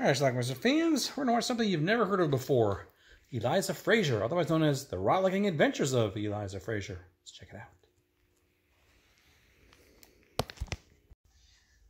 Alright, Schlockmeister fans, we're going to watch something you've never heard of before. Eliza Fraser, otherwise known as The Rollicking Adventures of Eliza Fraser. Let's check it out.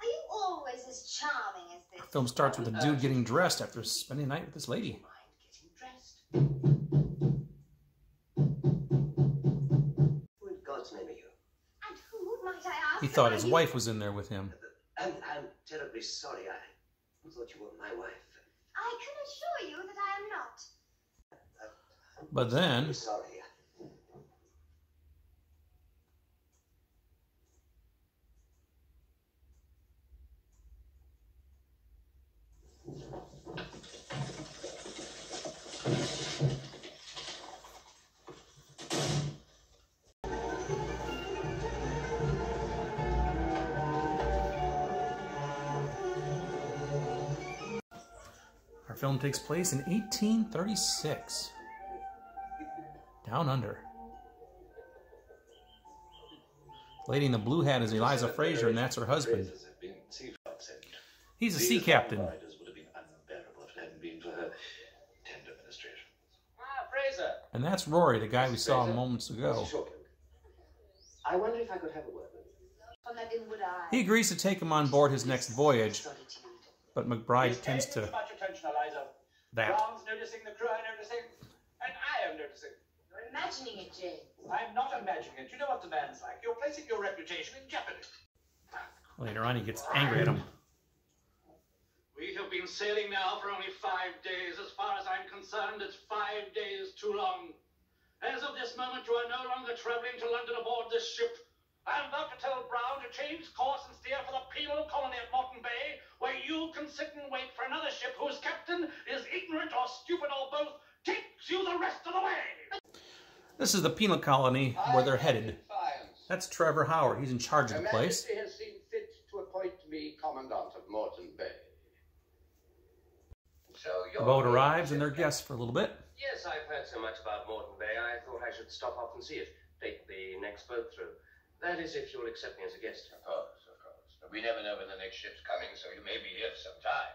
Are you always as charming as this? The film starts with a dude getting dressed after spending the night with this lady. Who in God's name are you? And who, might I ask? He thought his wife was in there with him. I'm terribly sorry, I thought you were my wife. I can assure you that I am not. But then... Sorry. Our film takes place in 1836. Down Under. The lady in the blue hat is Eliza Fraser, and that's her husband. He's a sea captain. Would have been unbearable if it hadn't been for her tender ministration. Ah, Fraser. And that's Rory, the guy we saw moments ago. I wonder if I could have a word with you. He agrees to take him on board his next voyage, but McBride tends to that. Imagining it, Jane. I'm not imagining it. You know what the man's like. You're placing your reputation in jeopardy. Later on, he gets angry at him. We have been sailing now for only 5 days. As far as I'm concerned, it's 5 days too long. As of this moment, you are no longer traveling to London aboard this ship. I'm about to tell Brown to change course and steer for the penal colony at Moreton Bay, where you can sit and wait for another ship whose captain is ignorant or stupid or both. Takes you the rest of the way. This is the penal colony where they're headed. That's Trevor Howard. He's in charge of the place. Her Majesty has seen fit to appoint me Commandant of Moreton Bay. So the boat arrives and they're guests for a little bit. Yes, I've heard so much about Moreton Bay, I thought I should stop off and see it. Take the next boat through. That is if you'll accept me as a guest. Of course, of course. But we never know when the next ship's coming, so you may be here sometime.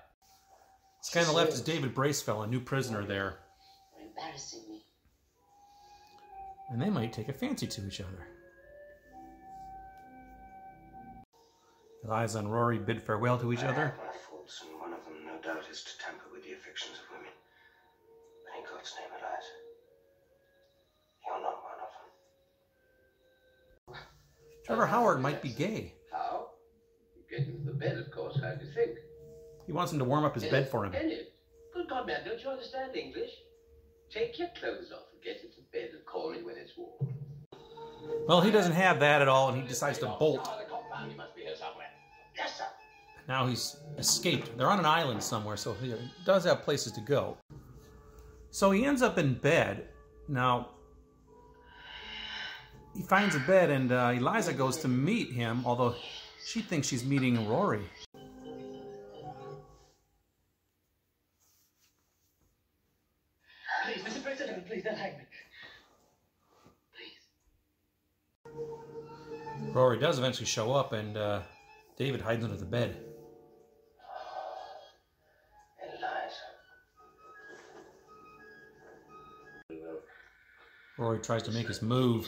This guy on the left is David Bracefell, a new prisoner there. Embarrassing me. And they might take a fancy to each other. Eliza and Rory bid farewell to each other. I have my faults, and one of them, no doubt, is to tamper with the affections of women. But in God's name, Eliza, you're not one of them. Trevor Howard might be gay. How? You get into the bed, of course. How do you think? He wants him to warm up his bed for him. Good God, man, don't you understand English? Take your clothes off and get into bed and call me when it's warm. Well, he doesn't have that at all, and he decides to bolt. Yes, sir. Now he's escaped. They're on an island somewhere, so he does have places to go. So he ends up in bed. Now, he finds a bed, and Eliza goes to meet him, although she thinks she's meeting Rory. Please don't hang me. Please. Rory does eventually show up, and David hides under the bed. Oh, Eliza. Rory tries to make his move.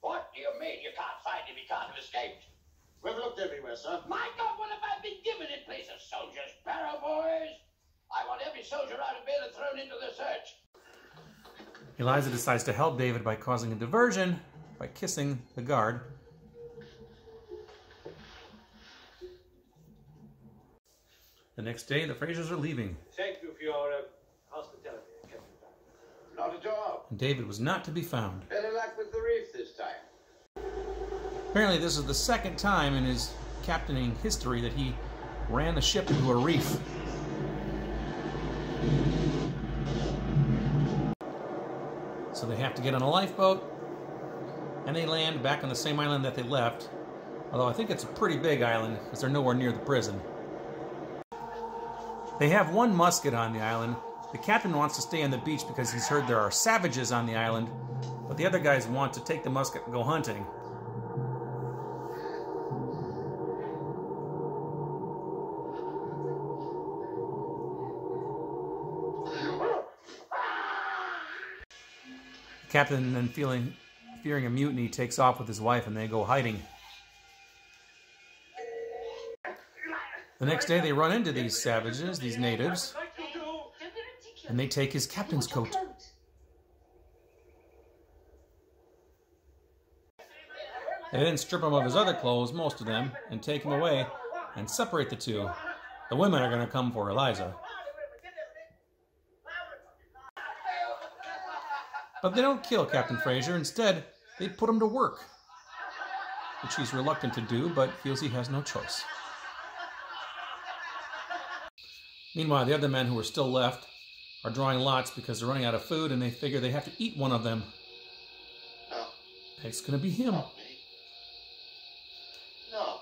What do you mean you can't find him? He can't have escaped. We've looked everywhere, sir. My God, what have I been given in place of soldiers, barrow boys? I want every soldier out of bed and thrown into the search. Eliza decides to help David by causing a diversion by kissing the guard. The next day, the Frasers are leaving. Thank you for your hospitality, Captain. Not at all. And David was not to be found. Better luck with the reef this time. Apparently this is the second time in his captaining history that he ran the ship into a reef. So they have to get on a lifeboat, and they land back on the same island that they left. Although I think it's a pretty big island, because they're nowhere near the prison. They have one musket on the island. The captain wants to stay on the beach because he's heard there are savages on the island. but the other guys want to take the musket and go hunting. The captain, then fearing a mutiny, takes off with his wife, and they go hiding. The next day, they run into these savages, these natives, and they take his captain's coat. They then strip him of his other clothes, most of them, and take him away and separate the two. The women are going to come for Eliza. But they don't kill Captain Fraser. Instead, they put him to work, which he's reluctant to do, but feels he has no choice. Meanwhile, the other men who are still left are drawing lots because they're running out of food, and they figure they have to eat one of them. No. It's going to be him. Not me. No.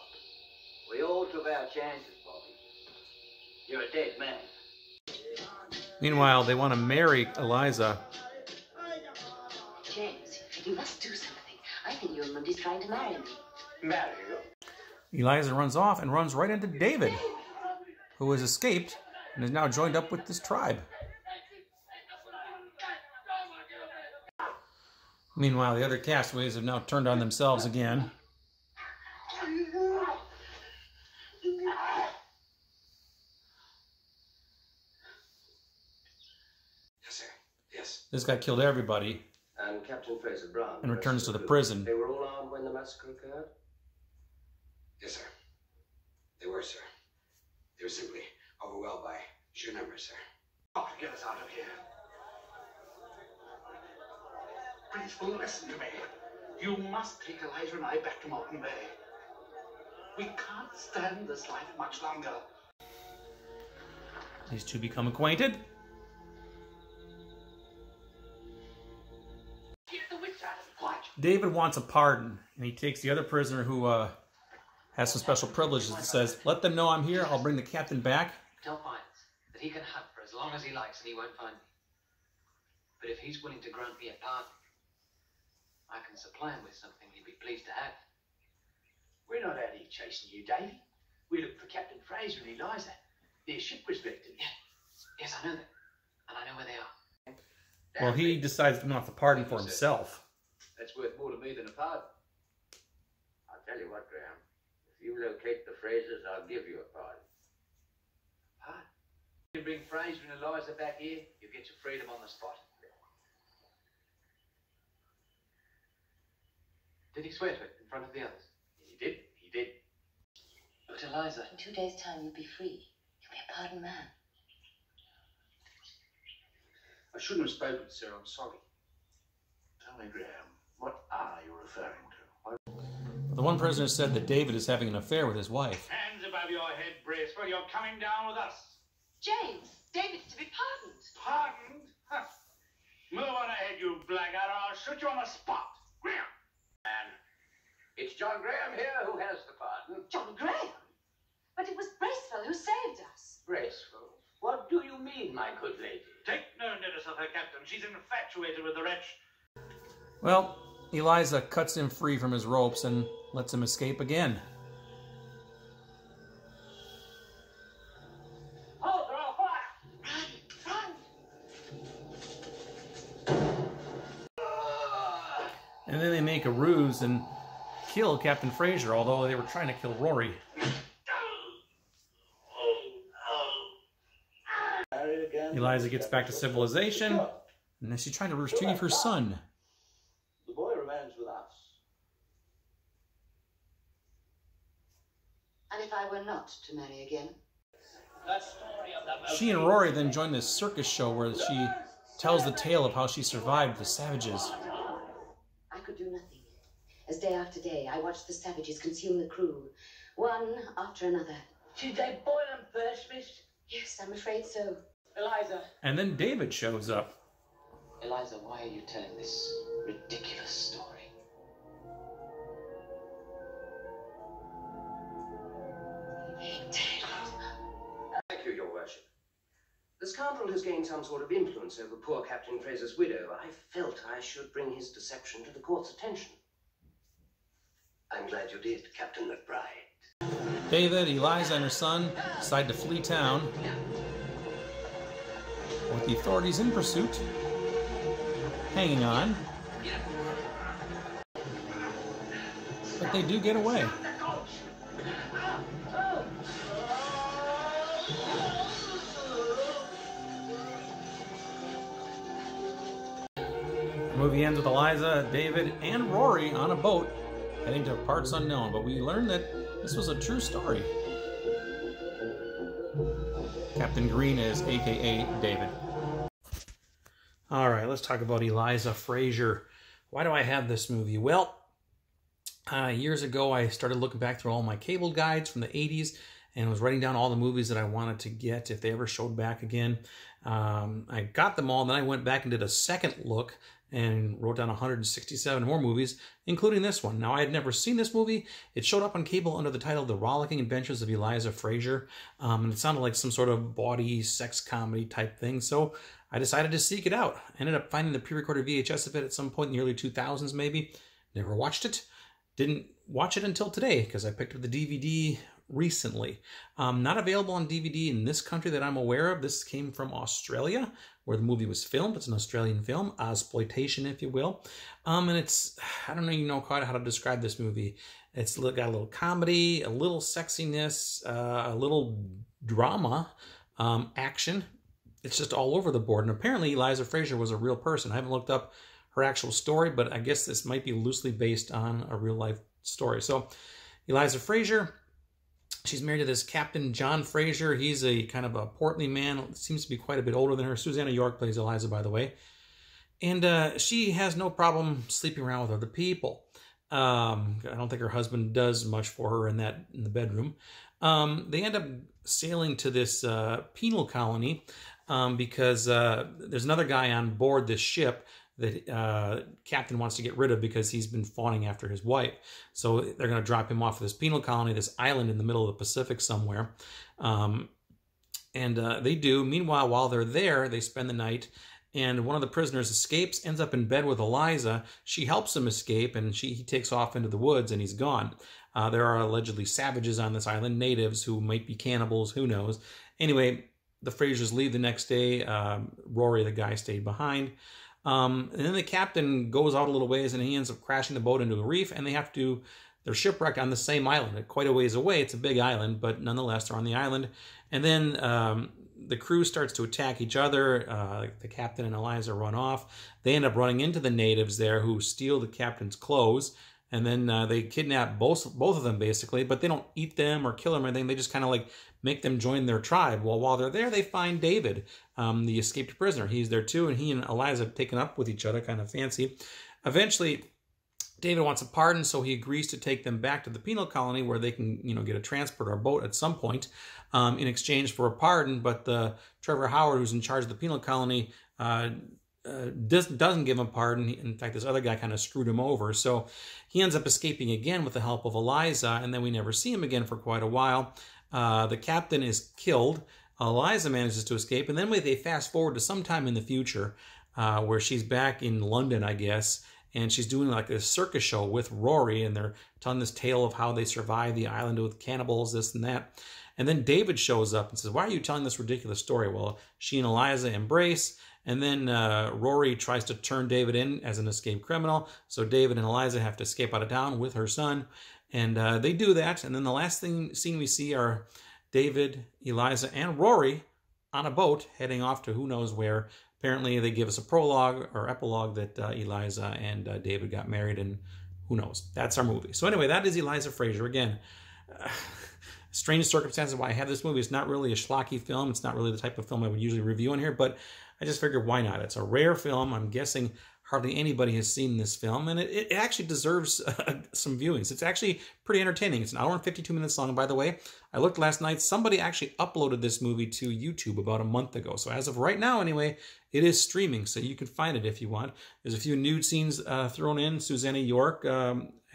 We all took our chances, Bobby. You're a dead man. Meanwhile, they want to marry Eliza. James, you must do something. I think your mum is trying to marry me. Marry you? Eliza runs off and runs right into David, who has escaped and is now joined up with this tribe. Meanwhile, the other castaways have now turned on themselves again. Yes, sir. Yes. This guy killed everybody. And Captain Fraser Brown. And returns to the prison. They were all armed when the massacre occurred? Yes, sir. They were, sir. They were simply overwhelmed by sheer numbers, sir. Oh, get us out of here. Principal, listen to me. You must take Eliza and I back to Moreton Bay. We can't stand this life much longer. These two become acquainted. David wants a pardon, and he takes the other prisoner who has some special privileges and says, "Let them know I'm here. I'll bring the captain back." Tell Bynes that he can hunt for as long as he likes and he won't find me. But if he's willing to grant me a pardon, I can supply him with something he'd be pleased to have. We're not out here chasing you, Davy. We look for Captain Fraser and Eliza. Their ship was wrecked. Yes, I know them. And I know where they are. Well, he decides to not to pardon for himself. That's worth more to me than a pardon. I'll tell you what, Graham. If you locate the Frasers, I'll give you a pardon. A pardon? You bring Fraser and Eliza back here, you'll get your freedom on the spot. Did he swear to it in front of the others? He did. But Eliza... In 2 days' time, you'll be free. You'll be a pardoned man. I shouldn't have spoken, sir. I'm sorry. Tell me, Graham, what are you referring to? The one prisoner said that David is having an affair with his wife. Hands above your head, Bracewell. You're coming down with us. James, David's to be pardoned. Pardoned? Huh. Move on ahead, you blackguard, or I'll shoot you on the spot. Graham! Man, it's John Graham here who has the pardon. John Graham? But it was Bracewell who saved us. Bracewell? What do you mean, my good lady? Take no notice of her, Captain. She's infatuated with the wretch. Well, Eliza cuts him free from his ropes and lets him escape again. And then they make a ruse and kill Captain Fraser, although they were trying to kill Rory. Eliza gets back to civilization, and then she's trying to retrieve her son. The boy remains with us. And if I were not to marry again? She and Rory then join this circus show where she tells the tale of how she survived the savages. As day after day, I watched the savages consume the crew, one after another. Did they boil them first, miss? Yes, I'm afraid so. Eliza. And then David shows up. Eliza, why are you telling this ridiculous story? David. Thank you, Your Worship. The scoundrel has gained some sort of influence over poor Captain Fraser's widow. I felt I should bring his deception to the court's attention. I'm glad you did, Captain McBride. David, Eliza, and her son decide to flee town, with the authorities in pursuit, hanging on. But they do get away. The movie ends with Eliza, David, and Rory on a boat heading to parts unknown, but we learned that this was a true story. Captain Green is aka David. All right, let's talk about Eliza Fraser. Why do I have this movie? Well, years ago I started looking back through all my cable guides from the 80s and was writing down all the movies that I wanted to get if they ever showed back again. I got them all, then I went back and did a second look and wrote down 167 more movies, including this one. Now, I had never seen this movie. It showed up on cable under the title The Rollicking Adventures of Eliza Fraser, and it sounded like some sort of bawdy sex comedy type thing, so I decided to seek it out. I ended up finding the pre-recorded VHS of it at some point in the early 2000s, maybe. Never watched it. Didn't watch it until today, because I picked up the DVD recently. Not available on DVD in this country that I'm aware of. This came from Australia, where the movie was filmed. It's an Australian film, Ausploitation, if you will. And it's, I don't know, quite how to describe this movie. It's got a little comedy, a little sexiness, a little drama, action. It's just all over the board. And apparently Eliza Fraser was a real person. I haven't looked up her actual story, but I guess this might be loosely based on a real life story. So Eliza Fraser, she's married to this Captain John Fraser. He's a kind of a portly man, seems to be quite a bit older than her. Susannah York plays Eliza, by the way. And she has no problem sleeping around with other people. I don't think her husband does much for her in the bedroom. They end up sailing to this penal colony because there's another guy on board this ship that Captain wants to get rid of because he's been fawning after his wife. So they're going to drop him off at this penal colony, this island in the middle of the Pacific somewhere. They do. Meanwhile, while they're there, they spend the night, and one of the prisoners escapes, ends up in bed with Eliza. She helps him escape, and he takes off into the woods, and he's gone. There are allegedly savages on this island, natives who might be cannibals, who knows. Anyway, the Frasers leave the next day. Rory, the guy, stayed behind. And then the captain goes out a little ways and he ends up crashing the boat into a reef, and they're shipwrecked on the same island, quite a ways away. It's a big island, but nonetheless, they're on the island. And then the crew starts to attack each other. The captain and Eliza run off. They end up running into the natives there who steal the captain's clothes. And then they kidnap both of them, basically, but they don't eat them or kill them or anything. They just kind of like make them join their tribe. Well, while they're there, they find David, the escaped prisoner. He's there too, and he and Eliza have taken up with each other, kind of fancy. Eventually, David wants a pardon, so he agrees to take them back to the penal colony where they can, get a transport or a boat at some point in exchange for a pardon. But Trevor Howard, who's in charge of the penal colony, doesn't give him a pardon. In fact, this other guy kind of screwed him over. So he ends up escaping again with the help of Eliza, and then we never see him again for quite a while. The captain is killed. Eliza manages to escape, and then they fast forward to sometime in the future where she's back in London, I guess, and she's doing like this circus show with Rory, and they're telling this tale of how they survived the island with cannibals, this and that. And then David shows up and says, "Why are you telling this ridiculous story?" Well, she and Eliza embrace. And then Rory tries to turn David in as an escaped criminal. So David and Eliza have to escape out of town with her son. And they do that. And then the last scene we see are David, Eliza, and Rory on a boat heading off to who knows where. Apparently they give us a prologue or epilogue that Eliza and David got married, and who knows. That's our movie. So anyway, that is Eliza Fraser. Again, strange circumstances why I have this movie. It's not really a schlocky film. It's not really the type of film I would usually review on here, but I just figured, why not? It's a rare film. I'm guessing hardly anybody has seen this film, and it actually deserves some viewings. It's actually pretty entertaining. It's an hour and 52 minutes long, by the way. I looked last night. Somebody actually uploaded this movie to YouTube about a month ago. So as of right now, anyway, it is streaming, so you can find it if you want. There's a few nude scenes thrown in. Susannah York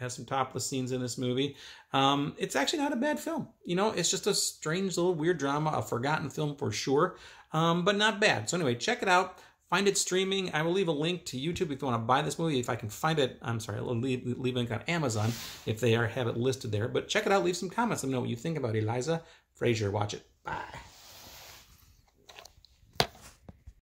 has some topless scenes in this movie. It's actually not a bad film. You know, it's just a strange little weird drama, a forgotten film for sure, but not bad. So anyway, check it out. Find it streaming. I will leave a link to YouTube if you want to buy this movie. If I can find it, I'm sorry, I'll leave a link on Amazon if they have it listed there. But check it out. Leave some comments. Let me know what you think about Eliza Fraser. Watch it. Bye.